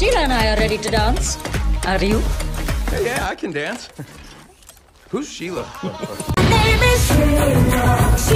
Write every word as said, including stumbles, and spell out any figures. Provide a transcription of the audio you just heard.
Shiela and I are ready to dance. Are you? Yeah, I can dance. Who's Shiela? Name is Shiela.